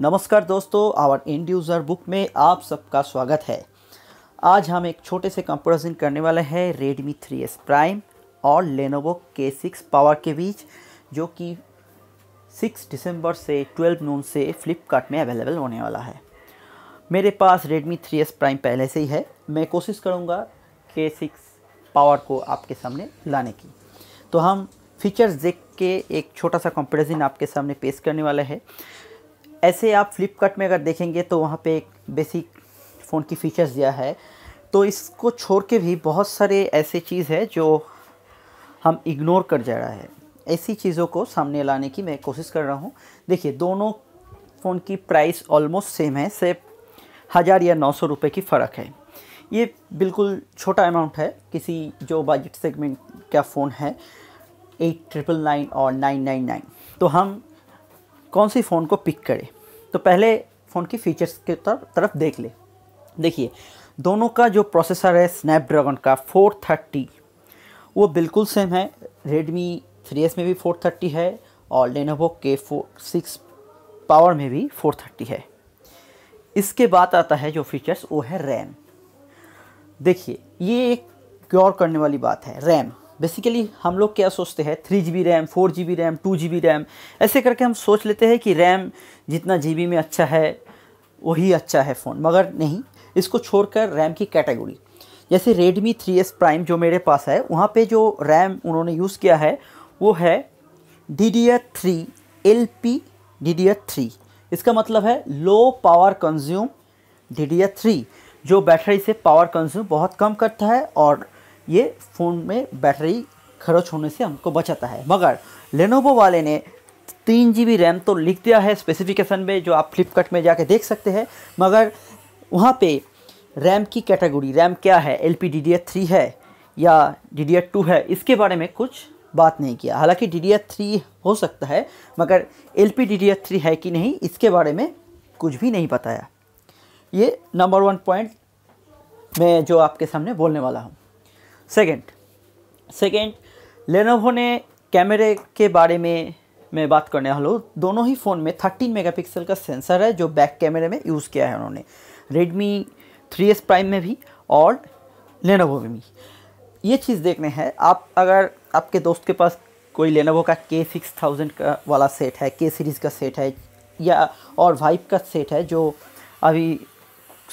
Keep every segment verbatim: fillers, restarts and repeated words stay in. नमस्कार दोस्तों, our end user book में आप सबका स्वागत है। आज हम एक छोटे से कंपैरिजन करने वाले हैं Redmi थ्री एस Prime और Lenovo K सिक्स Power के बीच, जो कि छह दिसंबर से बारह नून से फ्लिपकार्ट में अवेलेबल होने वाला है। मेरे पास Redmi थ्री एस Prime पहले से ही है। मैं कोशिश करूँगा K सिक्स Power को आपके सामने लाने की। तो हम फीचर्स देख के एक छोटा सा कंपैरिजन आपके सामने पेश करने वाला है। ऐसे आप फ्लिपकार्ट में अगर देखेंगे तो वहाँ पे एक बेसिक फ़ोन की फ़ीचर्स दिया है, तो इसको छोड़ के भी बहुत सारे ऐसे चीज़ है जो हम इग्नोर कर जा रहा है। ऐसी चीज़ों को सामने लाने की मैं कोशिश कर रहा हूँ। देखिए, दोनों फ़ोन की प्राइस ऑलमोस्ट सेम है, सिर्फ हज़ार या नौ सौ रुपये की फ़र्क है। ये बिल्कुल छोटा अमाउंट है किसी जो बजट सेगमेंट का फ़ोन है, एट ट्रिपल नाइन और नाइन नाइन नाइन। तो हम कौन सी फ़ोन को पिक करें, तो पहले फ़ोन की फ़ीचर्स के तरफ देख ले। देखिए, दोनों का जो प्रोसेसर है स्नैपड्रैगन का फोर थर्टी, वो बिल्कुल सेम है। Redmi थ्री एस में भी फोर थर्टी है और Lenovo K सिक्स Power में भी फोर थर्टी है। इसके बाद आता है जो फीचर्स, वो है रैम। देखिए, ये एक गौर करने वाली बात है। रैम बेसिकली हम लोग क्या सोचते हैं, three G B RAM, four G B RAM, two G B RAM, ऐसे करके हम सोच लेते हैं कि रैम जितना जी बी में अच्छा है वही अच्छा है फ़ोन। मगर नहीं, इसको छोड़कर रैम की कैटेगरी, जैसे Redmi थ्री एस Prime जो मेरे पास है, वहाँ पे जो रैम उन्होंने यूज़ किया है वो है D D R three, L P D D R three. इसका मतलब है low power consume D D R three, जो बैटरी से पावर कंज्यूम बहुत कम करता है और ये फ़ोन में बैटरी खर्च होने से हमको बचाता है। मगर Lenovo वाले ने तीन जी बी रैम तो लिख दिया है स्पेसिफिकेशन में, जो आप फ्लिपकार्ट में जाके देख सकते हैं, मगर वहाँ पे रैम की कैटेगरी, रैम क्या है, L P D D R three है या डी डी आर टू है, इसके बारे में कुछ बात नहीं किया। हालांकि डी डी आर थ्री हो सकता है, मगर L P D D R three है कि नहीं इसके बारे में कुछ भी नहीं बताया। ये नंबर वन पॉइंट मैं जो आपके सामने बोलने वाला हूँ। सेकंड सेकंड Lenovo ने कैमरे के बारे में मैं बात करने वाला हूँ। दोनों ही फ़ोन में थर्टीन मेगापिक्सल का सेंसर है जो बैक कैमरे में यूज़ किया है उन्होंने, Redmi थ्री एस Prime में भी और Lenovo में भी। ये चीज़ देखने हैं आप, अगर आपके दोस्त के पास कोई Lenovo का K सिक्स थाउज़ेंड का वाला सेट है, K सीरीज़ का सेट है या और वाइप का सेट है जो अभी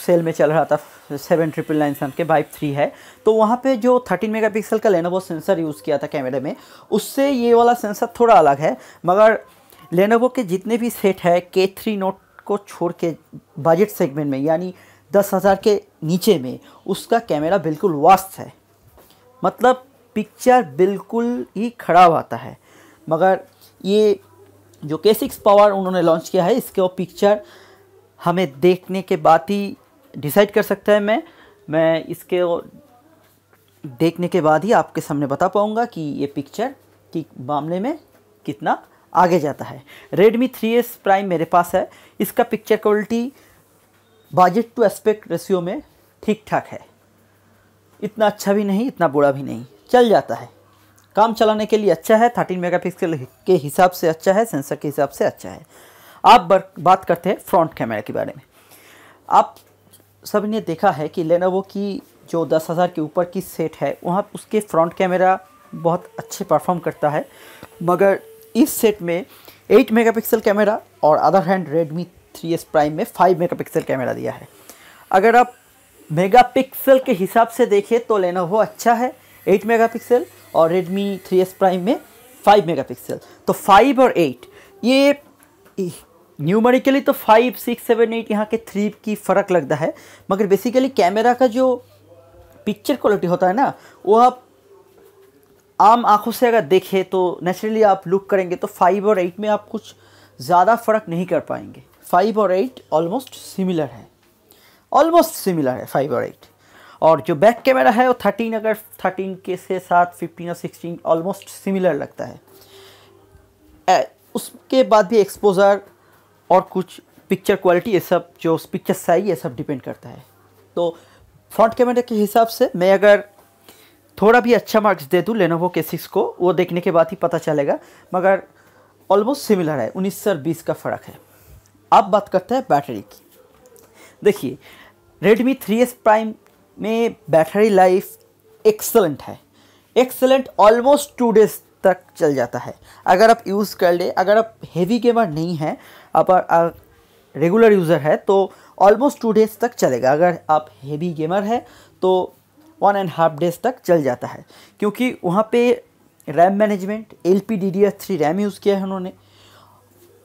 सेल में चल रहा था, सेवन ट्रिपल नाइन सन के वाइप थ्री है, तो वहाँ पे जो थर्टीन मेगापिक्सल का Lenovo सेंसर यूज़ किया था कैमरे में, उससे ये वाला सेंसर थोड़ा अलग है। मगर Lenovo के जितने भी सेट है K थ्री नोट को छोड़ के बजट सेगमेंट में, यानी दस हज़ार के नीचे में, उसका कैमरा बिल्कुल वास्ट है, मतलब पिक्चर बिल्कुल ही खराब आता है। मगर ये जो K सिक्स Power उन्होंने लॉन्च किया है, इसके वो पिक्चर हमें देखने के बाद ही डिसाइड कर सकता है। मैं मैं इसके देखने के बाद ही आपके सामने बता पाऊँगा कि ये पिक्चर ठीक मामले में कितना आगे जाता है। Redmi थ्री एस Prime मेरे पास है, इसका picture quality budget to aspect ratio में ठीक ठाक है, इतना अच्छा भी नहीं इतना बुरा भी नहीं, चल जाता है, काम चलाने के लिए अच्छा है, थर्टीन मेगापिक्सल के हिसाब से अच्छा है, सेंसर के हिसाब से अच्छा है। आप बात करते हैं फ्रंट कैमरा के बारे में। आप सभी ने देखा है कि Lenovo की जो दस हज़ार के ऊपर की सेट है, वहाँ उसके फ्रंट कैमरा बहुत अच्छे परफॉर्म करता है, मगर इस सेट में एट मेगापिक्सल कैमरा और other hand Redmi three S Prime में फाइव मेगापिक्सल कैमरा दिया है। अगर आप मेगापिक्सल के हिसाब से देखें तो Lenovo अच्छा है एट मेगापिक्सल और Redmi थ्री एस Prime में फाइव मेगापिक्सल। तो फाइव और एट, ये न्यूमेरिकली तो फाइव सिक्स सेवन एट यहाँ के थ्री की फ़र्क लगता है, मगर बेसिकली कैमरा का जो पिक्चर क्वालिटी होता है ना, वो आप आम आंखों से अगर देखें तो नेचुरली आप लुक करेंगे तो फाइव और एट में आप कुछ ज़्यादा फ़र्क नहीं कर पाएंगे। फाइव और एट ऑलमोस्ट सिमिलर है, ऑलमोस्ट सिमिलर है फाइव और एट। और जो बैक कैमरा है वो थर्टीन, अगर थर्टीन के से साथ फिफ्टीन और सिक्सटीन ऑलमोस्ट सिमिलर लगता है। ए, उसके बाद भी एक्सपोजर और कुछ पिक्चर क्वालिटी, ये सब जो पिक्चर साइज, ये सब डिपेंड करता है। तो फ्रंट कैमरे के हिसाब से मैं अगर थोड़ा भी अच्छा मार्क्स दे दूँ Lenovo K सिक्स को, वो देखने के बाद ही पता चलेगा, मगर ऑलमोस्ट सिमिलर है, उन्नीस और बीस का फ़र्क है। अब बात करते हैं बैटरी की। देखिए Redmi थ्री एस Prime में बैटरी लाइफ एक्सलेंट है, एक्सलेंट ऑलमोस्ट टू डेज तक चल जाता है अगर आप यूज़ कर ले। अगर आप हेवी गेमर नहीं हैं, आप रेगुलर यूज़र है तो ऑलमोस्ट टू डेज तक चलेगा। अगर आप हेवी गेमर है तो वन एंड हाफ डेज तक चल जाता है, क्योंकि वहाँ पे RAM management, L P D D R three RAM use किया है उन्होंने,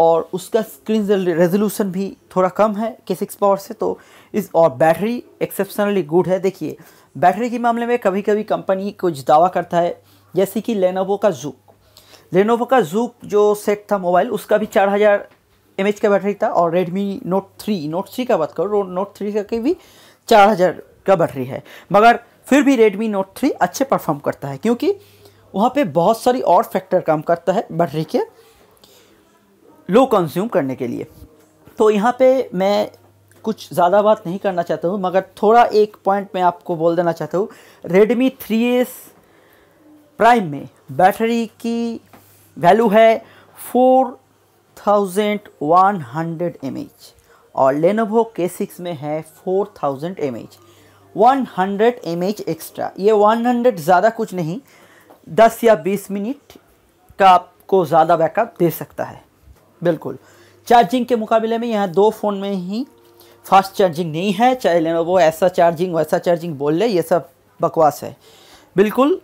और उसका स्क्रीन रेजोल्यूशन भी थोड़ा कम है के सिक्स पावर से। तो इस और बैटरी एक्सेप्शनली गुड है। देखिए बैटरी के मामले में कभी कभी कंपनी कुछ दावा करता है, जैसे कि लेनोवो का जूक लेनोवो का जूक जो सेट था मोबाइल, उसका भी चार हज़ार एम एच का बैटरी था, और Redmi Note three Note three का बात करो Note थ्री का भी चार हज़ार का बैटरी है, मगर फिर भी Redmi Note थ्री अच्छे परफॉर्म करता है, क्योंकि वहाँ पे बहुत सारी और फैक्टर काम करता है बैटरी के लो कंज्यूम करने के लिए। तो यहाँ पे मैं कुछ ज़्यादा बात नहीं करना चाहता हूँ, मगर थोड़ा एक पॉइंट मैं आपको बोल देना चाहता हूँ। Redmi थ्री एस Prime में बैटरी की वैल्यू है four thousand one hundred MH, और Lenovo के सिक्स में है four thousand MH, one hundred MH extra. ये वन हंड्रेड ज़्यादा कुछ नहीं, दस या बीस मिनट का आपको ज़्यादा बैकअप दे सकता है। बिल्कुल चार्जिंग के मुकाबले में यहाँ दो फ़ोन में ही फास्ट चार्जिंग नहीं है, चाहे Lenovo ऐसा चार्जिंग वैसा चार्जिंग बोल ले, ये सब बकवास है। बिल्कुल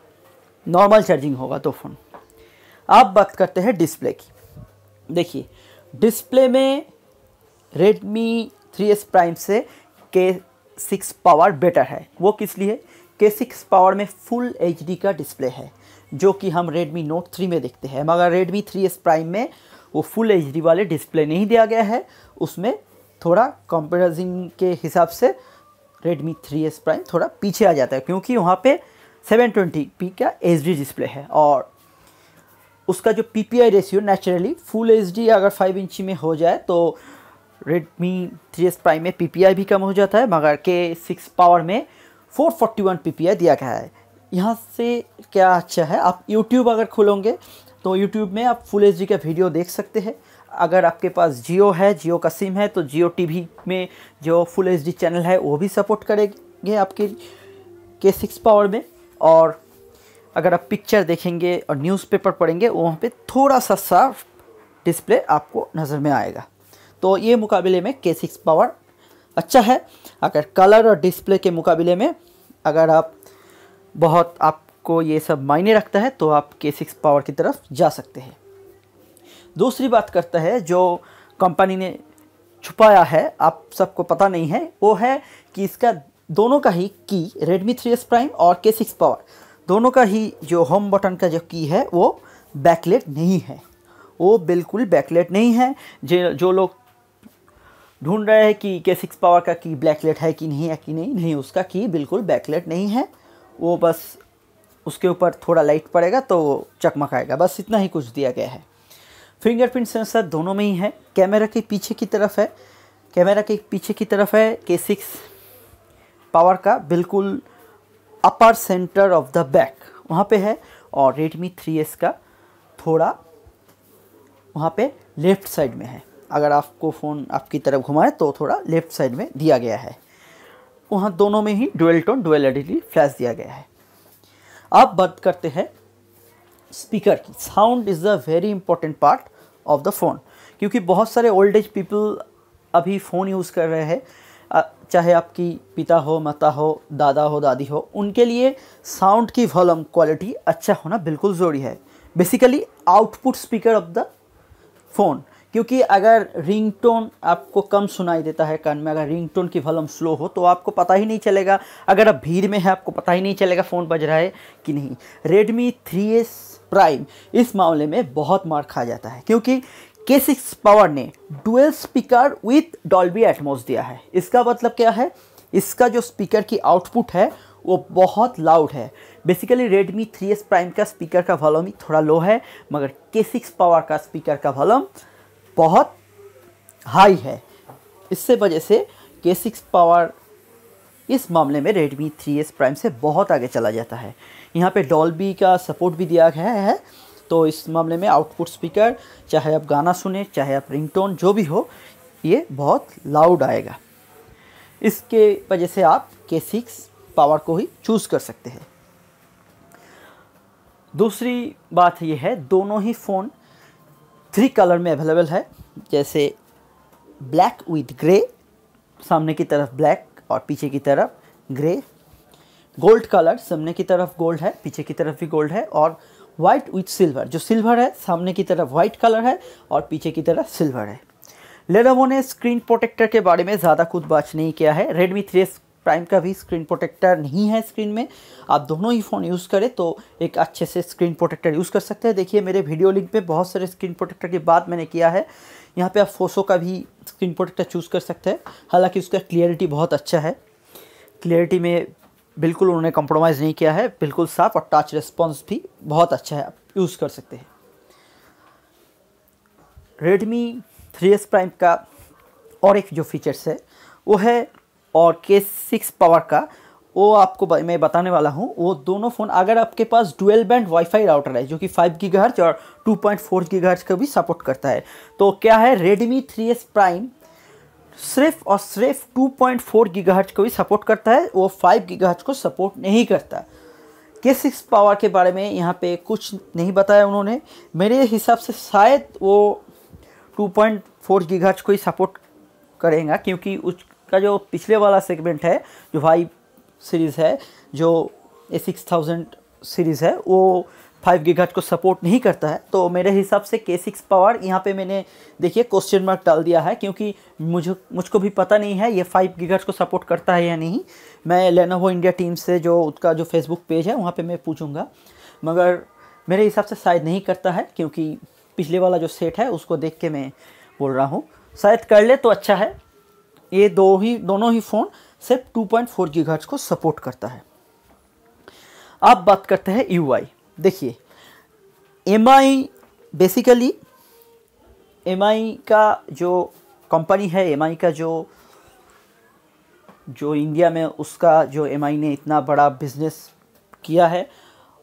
नॉर्मल चार्जिंग होगा दो फ़ोन। आप बात करते हैं डिस्प्ले की। देखिए डिस्प्ले में Redmi थ्री एस Prime से के सिक्स पावर बेटर है। वो किस लिए? के सिक्स पावर में फुल एच डी का डिस्प्ले है, जो कि हम Redmi Note थ्री में देखते हैं, मगर Redmi थ्री एस Prime में वो फुल एच डी वाले डिस्प्ले नहीं दिया गया है। उसमें थोड़ा कंपेरिजन के हिसाब से Redmi थ्री एस Prime थोड़ा पीछे आ जाता है, क्योंकि वहाँ पे सेवन ट्वेंटी पी का एच डी डिस्प्ले है, और उसका जो P P I ratio naturally full H D अगर फाइव इंची में हो जाए तो Redmi थ्री एस Prime में पी पी आई भी कम हो जाता है, मगर के सिक्स पावर में four forty one P P I दिया गया है। यहाँ से क्या अच्छा है, आप YouTube अगर खोलोगे तो YouTube में आप फुल एच डी का वीडियो देख सकते हैं। अगर आपके पास जियो है, जियो का सिम है, तो जियो टीवी में जो फुल एच डी चैनल है वो भी सपोर्ट करेंगे आपके के सिक्स पावर में। और अगर आप पिक्चर देखेंगे और न्यूज़पेपर पढ़ेंगे, वहाँ पे थोड़ा सा साफ डिस्प्ले आपको नज़र में आएगा। तो ये मुकाबले में के सिक्स पावर अच्छा है। अगर कलर और डिस्प्ले के मुकाबले में अगर आप बहुत आपको ये सब मायने रखता है तो आप के सिक्स पावर की तरफ जा सकते हैं। दूसरी बात करता है जो कंपनी ने छुपाया है, आप सबको पता नहीं है, वो है कि इसका दोनों का ही की Redmi थ्री एस Prime और के सिक्स पावर दोनों का ही जो होम बटन का जो की है वो बैकलेट नहीं है, वो बिल्कुल बैकलेट नहीं है। जो जो लोग ढूंढ रहे हैं कि के सिक्स पावर का की ब्लैकलेट है कि नहीं है कि नहीं नहीं उसका की बिल्कुल बैकलेट नहीं है, वो बस उसके ऊपर थोड़ा लाइट पड़ेगा तो चकमकाएगा, बस इतना ही कुछ दिया गया है। फिंगरप्रिंट सेंसर दोनों में ही है, कैमरा के पीछे की तरफ है कैमरा के पीछे की तरफ है के सिक्स पावर का, बिल्कुल upper centre of the back वहाँ पे है, और Redmi थ्री एस का थोड़ा वहाँ पे लेफ़्ट साइड में है। अगर आपको फ़ोन आपकी तरफ घुमाए तो थोड़ा लेफ़्ट साइड में दिया गया है। वहाँ दोनों में ही dual tone dual LED flash दिया गया है। अब बात करते हैं स्पीकर की। Sound is the very important part of the phone, क्योंकि बहुत सारे ओल्ड एज पीपल अभी फ़ोन यूज़ कर रहे हैं, चाहे आपकी पिता हो, माता हो, दादा हो, दादी हो, उनके लिए साउंड की वॉल्यूम क्वालिटी अच्छा होना बिल्कुल ज़रूरी है। Basically output speaker of the phone, क्योंकि अगर रिंगटोन आपको कम सुनाई देता है कान में, अगर रिंगटोन की वॉल्यूम स्लो हो तो आपको पता ही नहीं चलेगा। अगर आप भीड़ में है आपको पता ही नहीं चलेगा फ़ोन बज रहा है कि नहीं। Redmi थ्री एस Prime इस मामले में बहुत मार खा जाता है, क्योंकि के सिक्स पावर ने dual speaker with Dolby Atmos दिया है। इसका मतलब क्या है, इसका जो स्पीकर की आउटपुट है वो बहुत लाउड है। Basically Redmi three S Prime का स्पीकर का वॉल्यूम थोड़ा लो है, मगर के सिक्स पावर का स्पीकर का वॉल्यूम बहुत हाई है। इससे वजह से के सिक्स पावर इस मामले में Redmi थ्री एस Prime से बहुत आगे चला जाता है। यहाँ पे डॉल्बी का सपोर्ट भी दिया गया है, तो इस मामले में आउटपुट स्पीकर, चाहे आप गाना सुने, चाहे आप रिंगटोन, जो भी हो, ये बहुत लाउड आएगा। इसके वजह से आप के सिक्स पावर को ही चूज़ कर सकते हैं। दूसरी बात यह है, दोनों ही फ़ोन थ्री कलर में अवेलेबल है, जैसे ब्लैक विथ ग्रे, सामने की तरफ ब्लैक और पीछे की तरफ ग्रे, गोल्ड कलर, सामने की तरफ गोल्ड है पीछे की तरफ भी गोल्ड है, और वाइट विथ सिल्वर, जो सिल्वर है सामने की तरफ वाइट कलर है और पीछे की तरफ सिल्वर है। लेनोवो ने स्क्रीन प्रोटेक्टर के बारे में ज़्यादा कुछ बात नहीं किया है। रेडमी थ्री एस प्राइम का भी स्क्रीन प्रोटेक्टर नहीं है स्क्रीन में। आप दोनों ही फ़ोन यूज़ करें तो एक अच्छे से स्क्रीन प्रोटेक्टर यूज़ कर सकते हैं। देखिए मेरे वीडियो लिंक पे बहुत सारे स्क्रीन प्रोटेक्टर की बात मैंने किया है। यहाँ पे आप फोसो का भी स्क्रीन प्रोटेक्टर चूज़ कर सकते हैं, हालाँकि उसका क्लियरिटी बहुत अच्छा है। क्लियरिटी में बिल्कुल उन्होंने कॉम्प्रोमाइज़ नहीं किया है, बिल्कुल साफ, और टच रिस्पॉन्स भी बहुत अच्छा है, आप यूज़ कर सकते हैं। रेडमी थ्री एस प्राइम का और एक जो फीचर्स है वो है, और के सिक्स पावर का वो आपको मैं बताने वाला हूँ। वो दोनों फ़ोन, अगर आपके पास डुअल बैंड वाईफाई राउटर है जो कि फाइव गीगाहर्ट्ज और टू पॉइंट फोर गीगाहर्ट्ज का भी सपोर्ट करता है, तो क्या है, Redmi थ्री एस प्राइम सिर्फ और सिर्फ टू पॉइंट फोर गीगाहर्ट्ज को भी सपोर्ट करता है, वो फाइव गीगाहर्ट्ज को सपोर्ट नहीं करता। के सिक्स पावर के बारे में यहाँ पे कुछ नहीं बताया उन्होंने। मेरे हिसाब से शायद वो टू पॉइंट फोर गीगाहर्ट्ज को ही सपोर्ट करेगा, क्योंकि उसका जो पिछले वाला सेगमेंट है, जो फाइव सीरीज़ है, जो ए सिक्स थाउजेंड सीरीज़ है, वो फाइव गीगाहर्ट्ज को सपोर्ट नहीं करता है। तो मेरे हिसाब से के सिक्स पावर यहाँ पे मैंने देखिए क्वेश्चन मार्क डाल दिया है, क्योंकि मुझे मुझको भी पता नहीं है ये फाइव गीगाहर्ट्ज को सपोर्ट करता है या नहीं। मैं लेनोवो इंडिया टीम से, जो उसका जो फेसबुक पेज है, वहाँ पर मैं पूछूँगा, मगर मेरे हिसाब से शायद नहीं करता है, क्योंकि पिछले वाला जो सेट है उसको देख के मैं बोल रहा हूँ। शायद कर ले तो अच्छा है। ये दो ही दोनों ही फ़ोन सिर्फ टू पॉइंट फोर गीगाहर्ट्ज को सपोर्ट करता है। अब बात करते हैं यूआई। देखिए एमआई, बेसिकली एमआई का जो कंपनी है, एमआई का जो जो इंडिया में उसका जो एमआई ने इतना बड़ा बिजनेस किया है,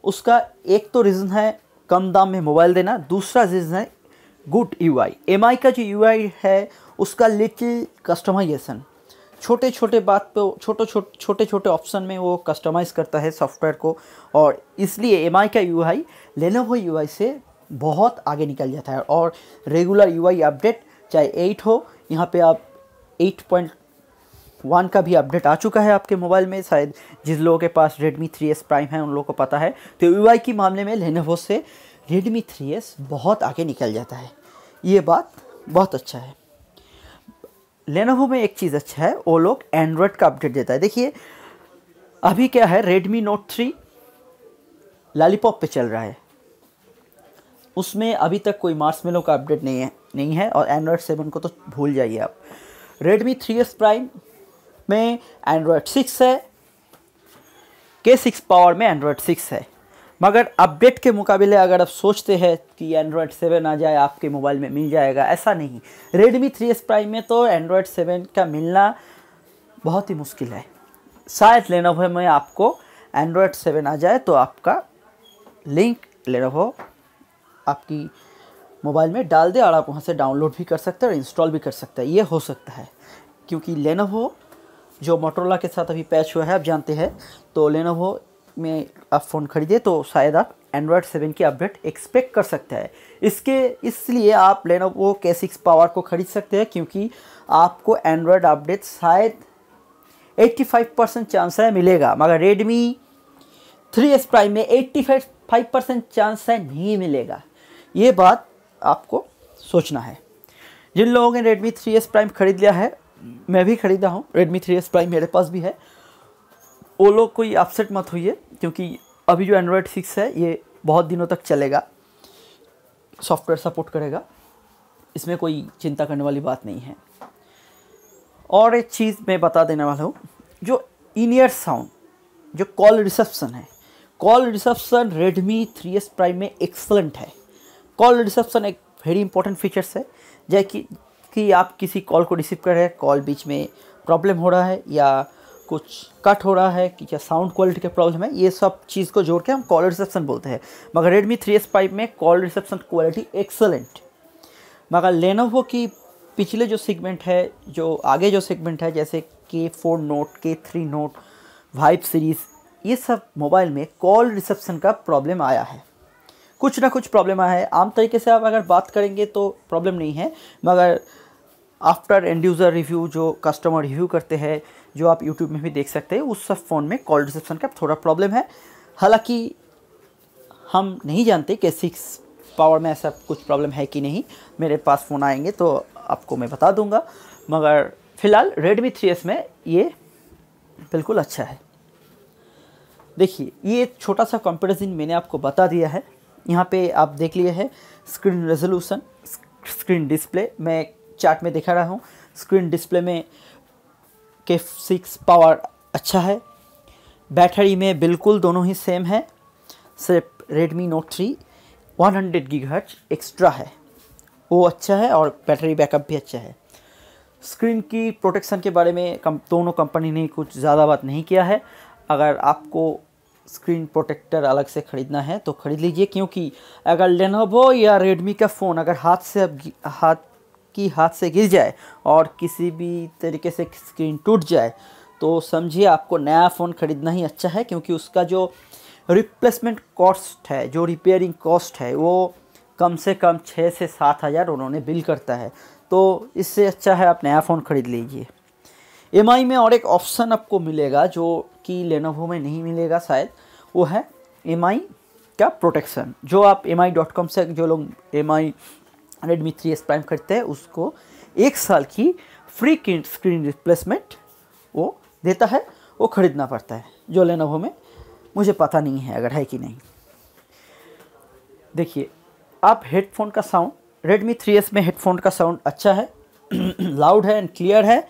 उसका एक तो रीज़न है कम दाम में मोबाइल देना, दूसरा रीज़न है गुड यूआई। एमआई का जो यूआई है उसका लिटिल कस्टमाइजेशन, छोटे छोटे बात पे छोटे छोटे छोटे छोटे ऑप्शन में वो कस्टमाइज़ करता है सॉफ्टवेयर को, और इसलिए एमआई का यूआई लेनोवो यूआई से बहुत आगे निकल जाता है। और रेगुलर यूआई अपडेट, चाहे एट हो, यहाँ पे आप एट पॉइंट वन का भी अपडेट आ चुका है आपके मोबाइल में, शायद जिस लोगों के पास Redmi थ्री एस प्राइम है उन लोगों को पता है। तो यूआई के मामले में Lenovo से Redmi थ्री एस बहुत आगे निकल जाता है, ये बात बहुत अच्छा है। Lenovo में एक चीज़ अच्छा है, वो लोग एंड्रॉयड का अपडेट देता है। देखिए अभी क्या है, Redmi Note थ्री लॉलीपॉप पे चल रहा है, उसमें अभी तक कोई मार्शमेलो का अपडेट नहीं है नहीं है और एंड्रॉयड सेवन को तो भूल जाइए आप। Redmi थ्री एस प्राइम में एंड्रॉयड सिक्स है, के सिक्स पावर में एंड्रॉयड सिक्स है, मगर अपडेट के मुकाबले अगर आप सोचते हैं कि एंड्रॉयड सेवन आ जाए आपके मोबाइल में मिल जाएगा, ऐसा नहीं। Redmi थ्री एस प्राइम में तो एंड्रॉयड सेवन का मिलना बहुत ही मुश्किल है। शायद Lenovo में आपको एंड्रॉयड सेवन आ जाए तो आपका लिंक Lenovo आपकी मोबाइल में डाल दे और आप वहाँ से डाउनलोड भी कर सकते हैं और इंस्टॉल भी कर सकते हैं, ये हो सकता है। क्योंकि Lenovo जो Motorola के साथ अभी पैच हुआ है आप जानते हैं, तो Lenovo में आप फ़ोन खरीदे तो शायद आप एंड्रॉयड सेवन की अपडेट एक्सपेक्ट कर सकते हैं। इसके इसलिए आप Lenovo के सिक्स पावर को ख़रीद सकते हैं, क्योंकि आपको एंड्रॉयड अपडेट शायद एट्टी फाइव परसेंट चांस है मिलेगा, मगर Redmi थ्री एस प्राइम में एट्टी फाइव परसेंट चांस है नहीं मिलेगा, ये बात आपको सोचना है। जिन लोगों ने Redmi थ्री एस प्राइम ख़रीद लिया है, मैं भी ख़रीदा हूँ, Redmi थ्री एस प्राइम मेरे पास भी है, वो लोग कोई अपसेट मत होइए, क्योंकि अभी जो एंड्रॉयड सिक्स है ये बहुत दिनों तक चलेगा, सॉफ्टवेयर सपोर्ट करेगा, इसमें कोई चिंता करने वाली बात नहीं है। और एक चीज़ मैं बता देने वाला हूँ, जो इन ईयर साउंड, जो कॉल रिसेप्शन है, call reception Redmi three S prime में एक्सलेंट है। कॉल रिसेप्शन एक वेरी इंपॉर्टेंट फीचर्स है, जैसे कि कि आप किसी कॉल को रिसीव कर रहे हैं, कॉल बीच में प्रॉब्लम हो रहा है या कुछ कट हो रहा है कि क्या साउंड क्वालिटी का प्रॉब्लम है, ये सब चीज़ को जोड़ के हम कॉल रिसेप्शन बोलते हैं। मगर Redmi थ्री एस प्राइम में कॉल रिसेप्शन क्वालिटी एक्सेलेंट, मगर Lenovo की पिछले जो सेगमेंट है, जो आगे जो सेगमेंट है, जैसे K four note, K three note, Vibe series, ये सब मोबाइल में कॉल रिसेप्शन का प्रॉब्लम आया है, कुछ ना कुछ प्रॉब्लम आया है। आम तरीके से आप अगर बात करेंगे तो प्रॉब्लम नहीं है, मगर आफ्टर एंड यूज़र रिव्यू जो कस्टमर रिव्यू करते हैं, जो आप यूट्यूब में भी देख सकते हैं, उस सब फ़ोन में कॉल रिसेप्शन का थोड़ा प्रॉब्लम है। हालांकि हम नहीं जानते के सिक्स पावर में ऐसा कुछ प्रॉब्लम है कि नहीं, मेरे पास फ़ोन आएंगे तो आपको मैं बता दूंगा, मगर फ़िलहाल रेडमी थ्री एस में ये बिल्कुल अच्छा है। देखिए, ये एक छोटा सा कंपैरिजन मैंने आपको बता दिया है। यहाँ पे आप देख लिए हैं स्क्रीन रेजोल्यूशन, स्क्रीन डिस्प्ले, मैं चार्ट में दिखा रहा हूँ। स्क्रीन डिस्प्ले में के सिक्स पावर अच्छा है, बैटरी में बिल्कुल दोनों ही सेम है, सिर्फ Redmi note three one hundred gigahertz extra है, वो अच्छा है, और बैटरी बैकअप भी अच्छा है। स्क्रीन की प्रोटेक्शन के बारे में कम, दोनों कंपनी ने कुछ ज़्यादा बात नहीं किया है। अगर आपको स्क्रीन प्रोटेक्टर अलग से ख़रीदना है तो ख़रीद लीजिए, क्योंकि अगर लेनोवो या रेडमी का फ़ोन अगर हाथ से अब हाथ की हाथ से गिर जाए और किसी भी तरीके से स्क्रीन टूट जाए तो समझिए आपको नया फ़ोन ख़रीदना ही अच्छा है, क्योंकि उसका जो रिप्लेसमेंट कॉस्ट है, जो रिपेयरिंग कॉस्ट है, वो कम से कम छः से सात हज़ार उन्होंने बिल करता है, तो इससे अच्छा है आप नया फ़ोन ख़रीद लीजिए। एम आई में और एक ऑप्शन आपको मिलेगा जो कि लेनोवो में नहीं मिलेगा शायद, वो है एम आई का प्रोटेक्शन। जो आप एम आई डॉट कॉम से, जो लोग M I Redmi three S prime खरीदते हैं, उसको एक साल की फ्री स्क्रीन रिप्लेसमेंट वो देता है, वो ख़रीदना पड़ता है, जो लेनोवो में मुझे पता नहीं है अगर है कि नहीं। देखिए, आप हेडफोन का साउंड, रेडमी थ्री एस में हेडफोन का साउंड अच्छा है, लाउड है एंड क्लियर है।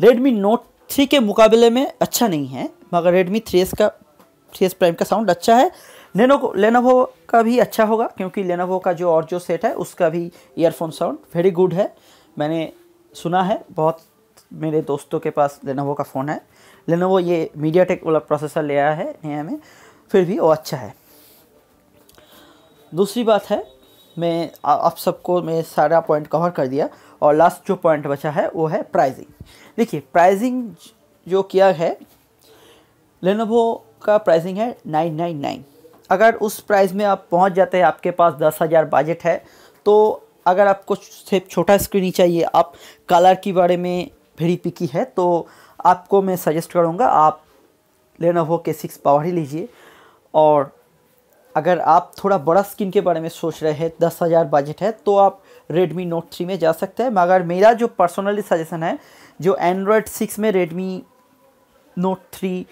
रेडमी नोट थ्री के मुकाबले में अच्छा नहीं है, मगर रेडमी थ्री एस का थ्री एस प्राइम का साउंड अच्छा है। लेनोवो लेनोवो का भी अच्छा होगा, क्योंकि लेनोवो का जो और जो सेट है उसका भी ईयरफोन साउंड वेरी गुड है। मैंने सुना है, बहुत मेरे दोस्तों के पास लेनोवो का फ़ोन है। लेनोवो ये मीडिया टेक वाला प्रोसेसर ले आया है नया में, फिर भी वो अच्छा है। दूसरी बात है, मैं आ, आप सबको मैं सारा पॉइंट कवर कर दिया, और लास्ट जो पॉइंट बचा है वो है प्राइसिंग। देखिए, प्राइसिंग जो किया है लेनोवो का, प्राइसिंग है नाइन नाइन नाइन। अगर उस प्राइस में आप पहुंच जाते हैं, आपके पास दस हज़ार बजट है, तो अगर आपको सिर्फ छोटा स्क्रीन ही चाहिए, आप कलर के बारे में वेरी पिकी है, तो आपको मैं सजेस्ट करूंगा आप लेनोवो के सिक्स पावर ही लीजिए। और अगर आप थोड़ा बड़ा स्क्रीन के बारे में सोच रहे हैं, दस हज़ार बजट है, तो आप रेडमी नोट थ्री में जा सकते हैं। मगर मेरा जो पर्सनली सजेशन है, जो एंड्रॉयड सिक्स में रेडमी नोट थ्री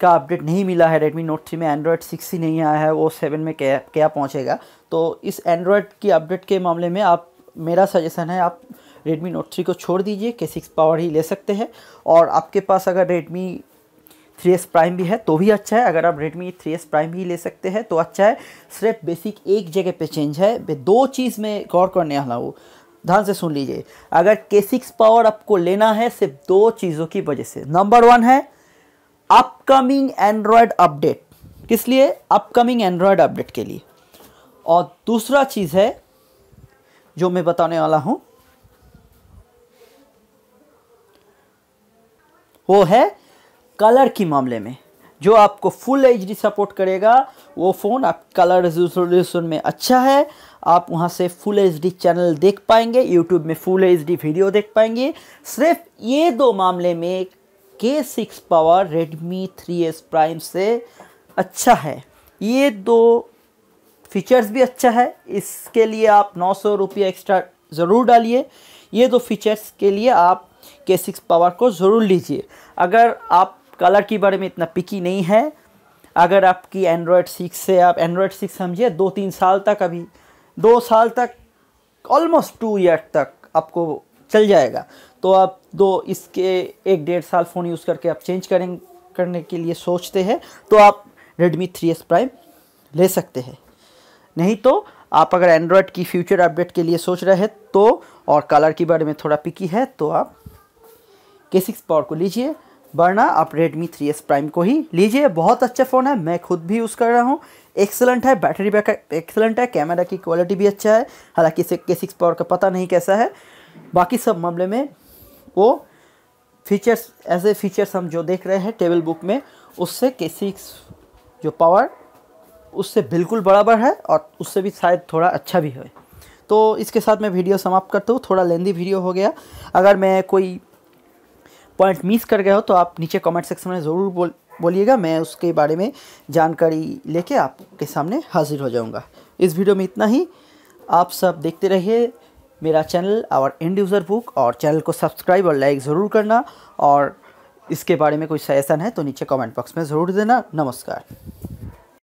का अपडेट नहीं मिला है, रेडमी नोट थ्री में एंड्रॉयड सिक्स ही नहीं आया है, वो सेवन में क्या क्या पहुँचेगा, तो इस एंड्रॉयड की अपडेट के मामले में आप, मेरा सजेशन है आप रेडमी नोट थ्री को छोड़ दीजिए, के सिक्स पावर ही ले सकते हैं। और आपके पास अगर रेडमी थ्री एस प्राइम भी है तो भी अच्छा है, अगर आप रेडमी थ्री एस प्राइम भी ले सकते हैं तो अच्छा है। सिर्फ बेसिक एक जगह पे चेंज है, दो चीज़ में गौर करने वाला हूँ, ध्यान से सुन लीजिए। अगर के सिक्स पावर आपको लेना है सिर्फ दो चीज़ों की वजह से, नंबर वन है अपकमिंग एंड्रॉयड अपडेट, किस लिए, अपकमिंग एंड्रॉयड अपडेट के लिए, और दूसरा चीज़ है जो मैं बताने वाला हूँ, वो है कलर के मामले में। जो आपको फुल एचडी सपोर्ट करेगा वो फ़ोन आप कलर रेजोल्यूशन में अच्छा है, आप वहाँ से फुल एचडी चैनल देख पाएंगे, यूट्यूब में फुल एचडी वीडियो देख पाएंगे। सिर्फ ये दो मामले में K six power Redmi three S prime से अच्छा है, ये दो फीचर्स भी अच्छा है, इसके लिए आप नौ सौ रुपया एक्स्ट्रा ज़रूर डालिए। ये दो फीचर्स के लिए आप के सिक्स पावर को ज़रूर लीजिए। अगर आप कलर के बारे में इतना पिकी नहीं है, अगर आपकी एंड्रॉयड सिक्स से, आप एंड्रॉयड सिक्स समझिए दो तीन साल तक, अभी दो साल तक, ऑलमोस्ट टू ईयर तक आपको चल जाएगा, तो आप दो इसके एक डेढ़ साल फ़ोन यूज़ करके आप चेंज करें करने के लिए सोचते हैं तो आप रेडमी थ्री एस प्राइम ले सकते हैं। नहीं तो आप अगर एंड्रॉयड की फ्यूचर अपडेट के लिए सोच रहे हैं तो, और कलर के बारे में थोड़ा पिकी है, तो आप के सिक्स पावर को लीजिए, वरना आप रेडमी थ्री एस प्राइम को ही लीजिए। बहुत अच्छा फ़ोन है, मैं खुद भी यूज़ कर रहा हूँ, एक्सेलेंट है, बैटरी बैकअप एक्सेलेंट है, कैमरा की क्वालिटी भी अच्छा है। हालांकि इसे के सिक्स पावर का पता नहीं कैसा है, बाकी सब मामले में वो फीचर्स ऐसे फीचर्स हम जो देख रहे हैं टेबल बुक में उससे के सिक्स जो पावर उससे बिल्कुल बराबर है और उससे भी शायद थोड़ा अच्छा भी है। तो इसके साथ मैं वीडियो समाप्त करता हूँ, थोड़ा लेंदी वीडियो हो गया। अगर मैं कोई पॉइंट मिस कर गया हो तो आप नीचे कमेंट सेक्शन में ज़रूर बोल बोलिएगा, मैं उसके बारे में जानकारी लेके आपके सामने हाजिर हो जाऊँगा। इस वीडियो में इतना ही, आप सब देखते रहिए मेरा channel our end user book, और चैनल को सब्सक्राइब और लाइक ज़रूर करना, और इसके बारे में कोई सजेशन है तो नीचे कमेंट बॉक्स में ज़रूर देना। नमस्कार।